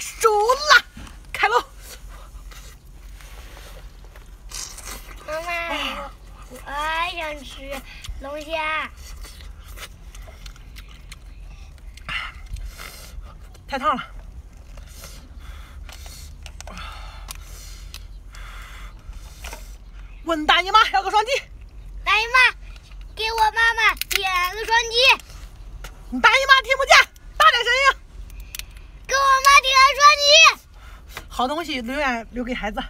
手拉，开喽！妈妈，我想吃龙虾。太烫了。 问大姨妈要个双击，大姨妈给我妈妈点个双击。大姨妈听不见，大点声音。给我妈点个双击。好东西永远留给孩子。